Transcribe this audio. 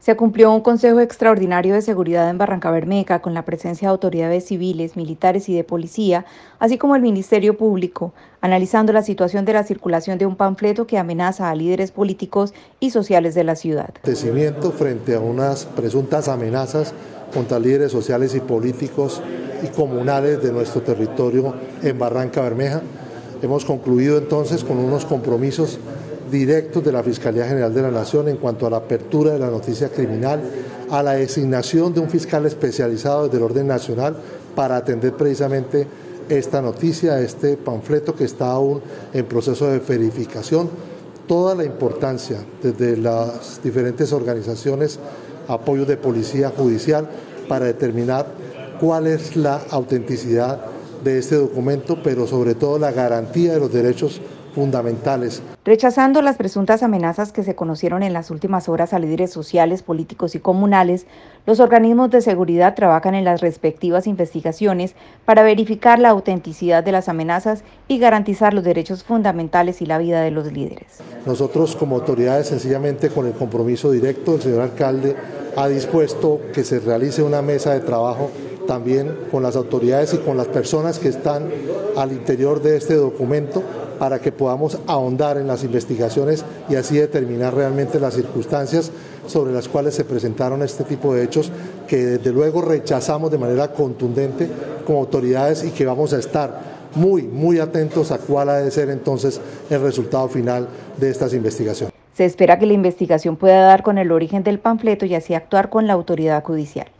Se cumplió un Consejo Extraordinario de Seguridad en Barrancabermeja con la presencia de autoridades civiles, militares y de policía, así como el Ministerio Público, analizando la situación de la circulación de un panfleto que amenaza a líderes políticos y sociales de la ciudad. Acontecimiento frente a unas presuntas amenazas contra líderes sociales y políticos y comunales de nuestro territorio en Barrancabermeja. Hemos concluido entonces con unos compromisos directos de la Fiscalía General de la Nación en cuanto a la apertura de la noticia criminal, a la designación de un fiscal especializado del orden nacional para atender precisamente esta noticia, este panfleto que está aún en proceso de verificación. Toda la importancia desde las diferentes organizaciones, apoyos de policía judicial para determinar cuál es la autenticidad de este documento, pero sobre todo la garantía de los derechos fundamentales. Rechazando las presuntas amenazas que se conocieron en las últimas horas a líderes sociales, políticos y comunales, los organismos de seguridad trabajan en las respectivas investigaciones para verificar la autenticidad de las amenazas y garantizar los derechos fundamentales y la vida de los líderes. Nosotros como autoridades, sencillamente con el compromiso directo del señor alcalde, ha dispuesto que se realice una mesa de trabajo también con las autoridades y con las personas que están al interior de este documento para que podamos ahondar en las investigaciones y así determinar realmente las circunstancias sobre las cuales se presentaron este tipo de hechos que desde luego rechazamos de manera contundente como autoridades y que vamos a estar muy atentos a cuál ha de ser entonces el resultado final de estas investigaciones. Se espera que la investigación pueda dar con el origen del panfleto y así actuar con la autoridad judicial.